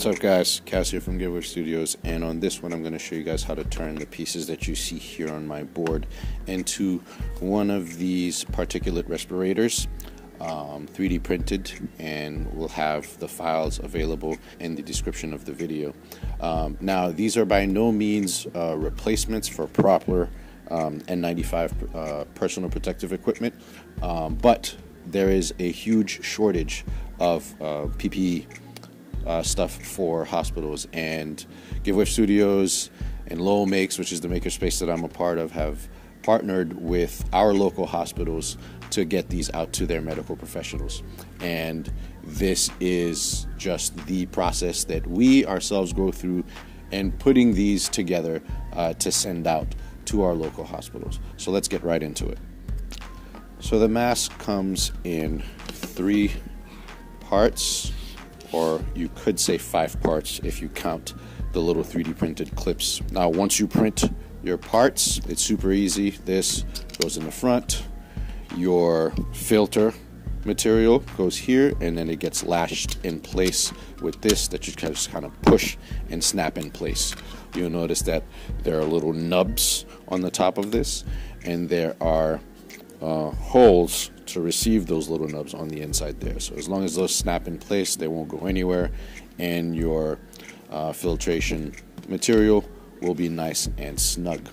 What's up guys, Cass here from GiveWave Studios, and on this one I'm going to show you guys how to turn the pieces that you see here on my board into one of these particulate respirators, 3D printed, and we'll have the files available in the description of the video. Now these are by no means replacements for proper N95 personal protective equipment, but there is a huge shortage of PPE stuff for hospitals, and GiveWave Studios and Lowell Makes, which is the makerspace that I'm a part of, have partnered with our local hospitals to get these out to their medical professionals. And this is just the process that we ourselves go through and putting these together to send out to our local hospitals. So let's get right into it. So the mask comes in 3 parts, or you could say 5 parts if you count the little 3D printed clips. Now once you print your parts, it's super easy. This goes in the front, your filter material goes here, and then it gets lashed in place with this that you can just kind of push and snap in place. You'll notice that there are little nubs on the top of this, and there are holes to receive those little nubs on the inside there. So as long as those snap in place, they won't go anywhere, and your filtration material will be nice and snug.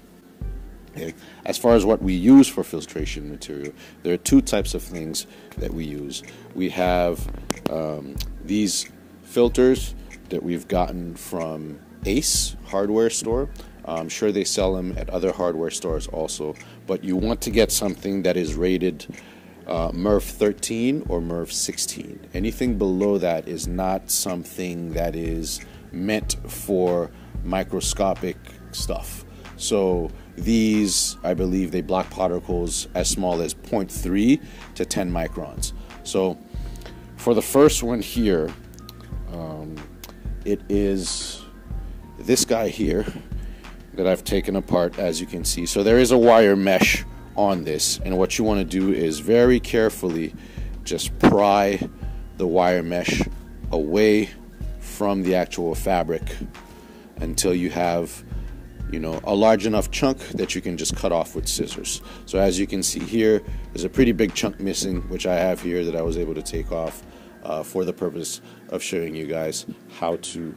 Okay. As far as what we use for filtration material, there are 2 types of things that we use. We have these filters that we've gotten from Ace hardware store. I'm sure they sell them at other hardware stores also, but you want to get something that is rated MERV 13 or MERV 16. Anything below that is not something that is meant for microscopic stuff. So these, I believe, they block particles as small as 0.3 to 10 microns. So for the first one here, it is this guy here that I've taken apart, as you can see. So there is a wire mesh on this, and what you want to do is very carefully just pry the wire mesh away from the actual fabric until you have, you know, a large enough chunk that you can just cut off with scissors. So as you can see here, there's a pretty big chunk missing, which I have here that I was able to take off for the purpose of showing you guys how to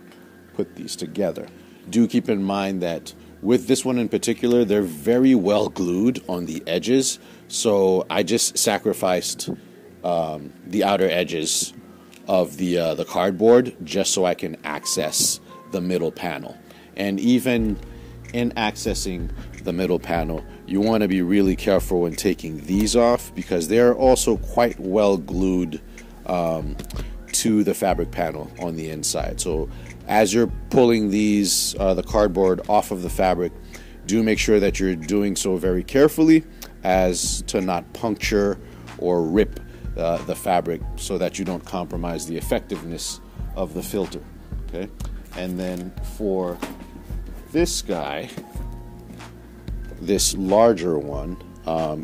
put these together. Do keep in mind that with this one in particular, they're very well glued on the edges, so I just sacrificed the outer edges of the cardboard just so I can access the middle panel. And even in accessing the middle panel, you want to be really careful when taking these off, because they're also quite well glued to the fabric panel on the inside. So as you're pulling these the cardboard off of the fabric, do make sure that you're doing so very carefully as to not puncture or rip the fabric, so that you don't compromise the effectiveness of the filter. Okay, and then for this guy, this larger one,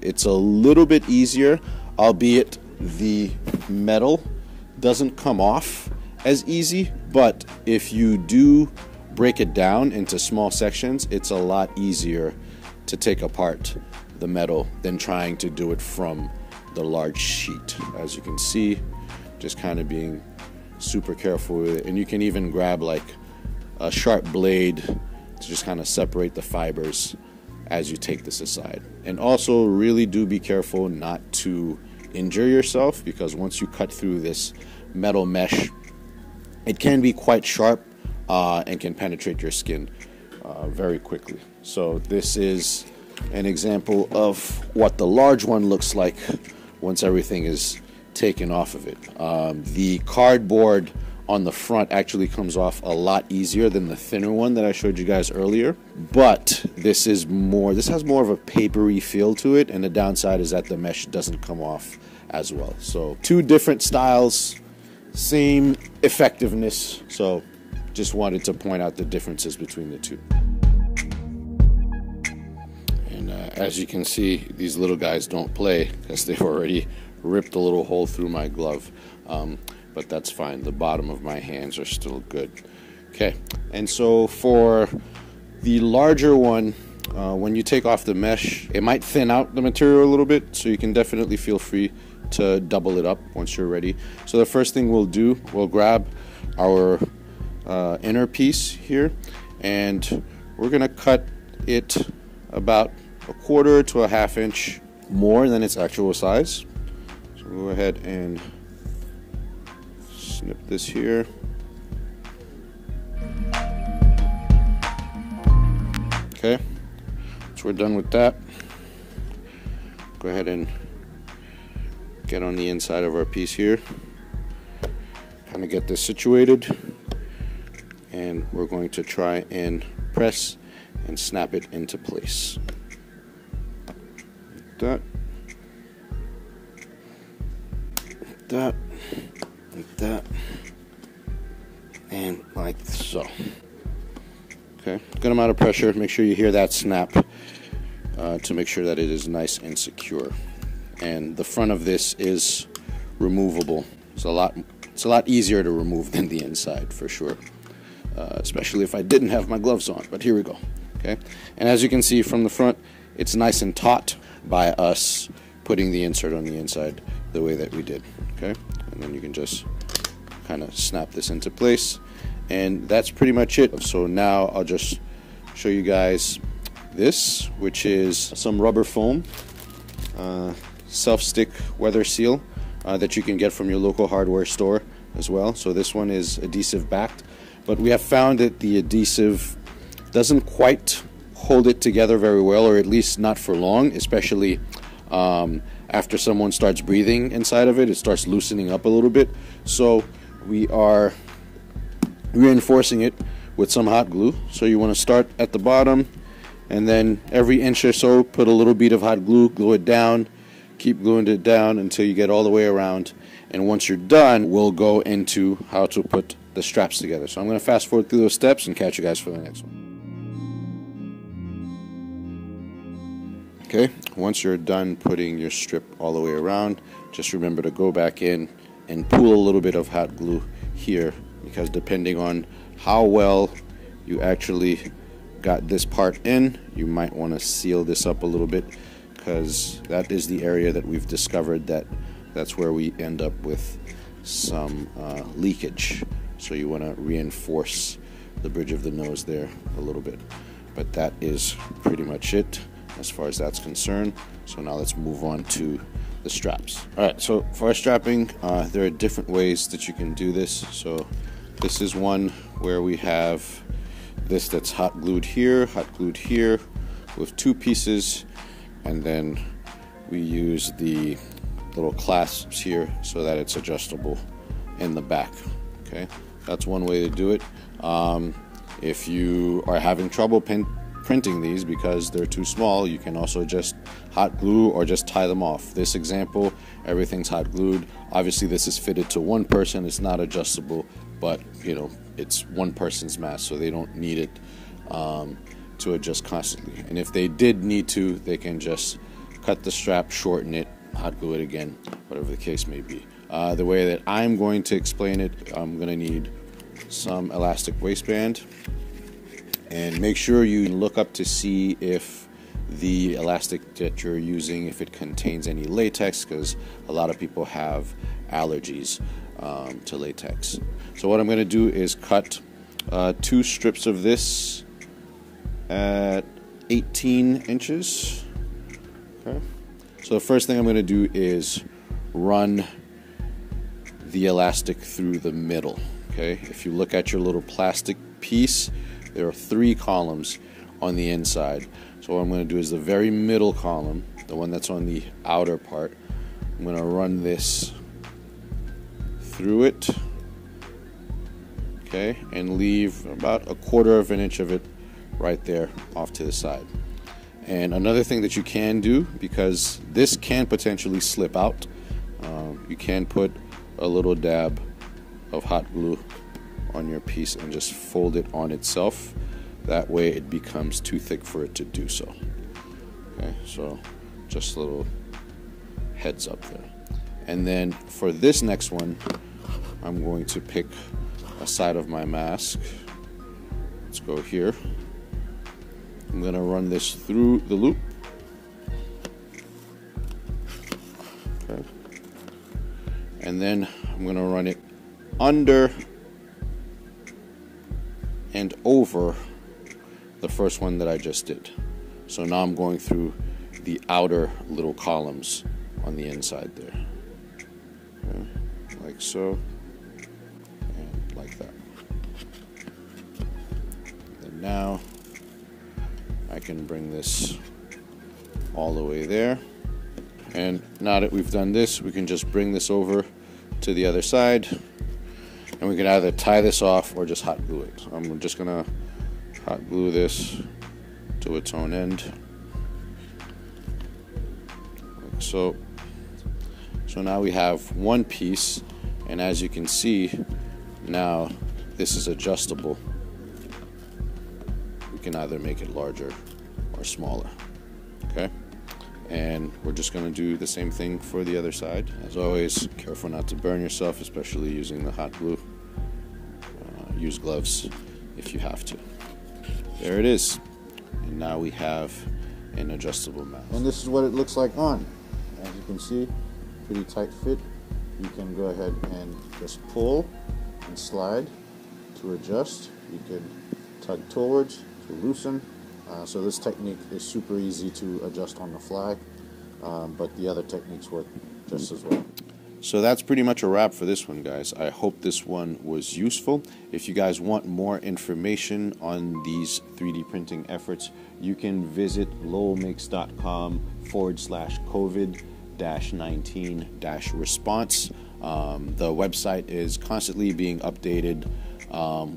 it's a little bit easier, albeit the metal doesn't come off as easy, but if you do break it down into small sections, it's a lot easier to take apart the metal than trying to do it from the large sheet. As you can see, just kind of being super careful with it, and you can even grab like a sharp blade to just kind of separate the fibers as you take this aside. And also really do be careful not to injure yourself, because once you cut through this metal mesh, it can be quite sharp and can penetrate your skin very quickly. So this is an example of what the large one looks like once everything is taken off of it. The cardboard on the front actually comes off a lot easier than the thinner one that I showed you guys earlier, but this is more, this has more of a papery feel to it, and the downside is that the mesh doesn't come off as well. So 2 different styles, same effectiveness, so just wanted to point out the differences between the 2. And as you can see, these little guys don't play because they've already ripped a little hole through my glove. but that's fine. The bottom of my hands are still good. Okay, and so for the larger one, when you take off the mesh, it might thin out the material a little bit, so you can definitely feel free to double it up once you're ready. So the first thing we'll do, we'll grab our inner piece here, and we're gonna cut it about a quarter to a half inch more than its actual size. So we'll go ahead and snip this here. Okay, so we're done with that. Go ahead and get on the inside of our piece here, kind of get this situated, and we're going to try and press and snap it into place. Like that, like that, like that, and like so. Okay, good amount of pressure. Make sure you hear that snap to make sure that it is nice and secure. And the front of this is removable. It's a lot easier to remove than the inside, for sure. Especially if I didn't have my gloves on, but here we go. Okay, and as you can see from the front, it's nice and taut by us putting the insert on the inside the way that we did. Okay, and then you can just kind of snap this into place, and that's pretty much it. So now I'll just show you guys this, which is some rubber foam, self-stick weather seal that you can get from your local hardware store as well. So this one is adhesive backed, but we have found that the adhesive doesn't quite hold it together very well, or at least not for long, especially after someone starts breathing inside of it, it starts loosening up a little bit. So we are reinforcing it with some hot glue. So you want to start at the bottom, and then every inch or so put a little bead of hot glue, glue it down, keep gluing it down until you get all the way around. And once you're done, we'll go into how to put the straps together. So I'm going to fast forward through those steps and catch you guys for the next one. Okay, once you're done putting your strip all the way around, just remember to go back in and pull a little bit of hot glue here, because depending on how well you actually got this part in, you might want to seal this up a little bit, because that is the area that we've discovered that's where we end up with some leakage. So you want to reinforce the bridge of the nose there a little bit. But that is pretty much it as far as that's concerned. So now let's move on to the straps. All right, so for strapping, there are different ways that you can do this. So this is one where we have this that's hot glued here with two pieces, and then we use the little clasps here so that it's adjustable in the back. Okay, that's one way to do it. If you are having trouble printing these because they're too small, you can also just hot glue or just tie them off. This example, everything's hot glued. Obviously this is fitted to one person, it's not adjustable, but you know, it's one person's mask, so they don't need it to adjust constantly. And if they did need to, they can just cut the strap, shorten it, hot glue it again, whatever the case may be. The way that I'm going to explain it, I'm going to need some elastic waistband, and make sure you look up to see if the elastic that you're using, if it contains any latex, because a lot of people have allergies to latex. So what I'm going to do is cut two strips of this at 18 inches. Okay. So the first thing I'm going to do is run the elastic through the middle. Okay, if you look at your little plastic piece, there are three columns on the inside. So what I'm going to do is the very middle column, the one that's on the outer part, I'm going to run this through it. Okay, and leave about a quarter of an inch of it right there off to the side. And another thing that you can do, because this can potentially slip out, you can put a little dab of hot glue on your piece and just fold it on itself. That way it becomes too thick for it to do so. Okay, so just a little heads up there. And then for this next one, I'm going to pick a side of my mask. Let's go here. I'm going to run this through the loop. Okay. And then I'm going to run it under and over the first one that I just did. So now I'm going through the outer little columns on the inside there. Okay. Like so. And like that. And now I can bring this all the way there. And now that we've done this, we can just bring this over to the other side, and we can either tie this off or just hot glue it. So I'm just gonna hot glue this to its own end, like so. So now we have one piece, and as you can see, now this is adjustable. We can either make it larger or smaller, okay? And we're just going to do the same thing for the other side. As always, careful not to burn yourself, especially using the hot glue. Use gloves if you have to. There it is. And now we have an adjustable mask. And this is what it looks like on. As you can see, pretty tight fit. You can go ahead and just pull and slide to adjust. You can tug towards to loosen. So this technique is super easy to adjust on the fly, but the other techniques work just as well. So that's pretty much a wrap for this one, guys. I hope this one was useful. If you guys want more information on these 3D printing efforts, you can visit lowellmakes.com/COVID-19-response. The website is constantly being updated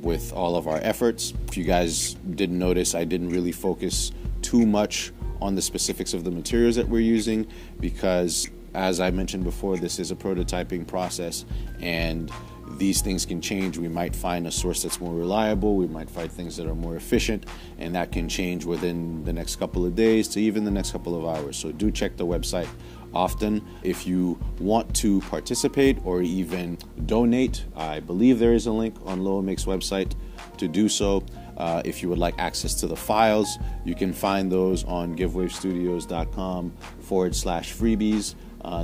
with all of our efforts. If you guys didn't notice, I didn't really focus too much on the specifics of the materials that we're using because, as I mentioned before, this is a prototyping process and these things can change. We might find a source that's more reliable, we might find things that are more efficient, and that can change within the next couple of days to even the next couple of hours. So do check the website often. If you want to participate or even donate, I believe there is a link on Lowell Makes website to do so. If you would like access to the files, you can find those on givewavestudios.com/freebies.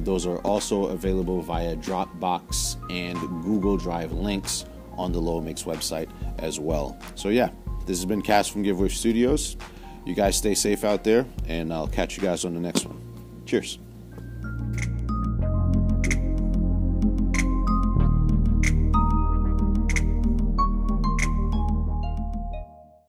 Those are also available via Dropbox and Google Drive links on the Lowell Makes website as well. So yeah, this has been Cass from GiveWave Studios. You guys stay safe out there, and I'll catch you guys on the next one. Cheers.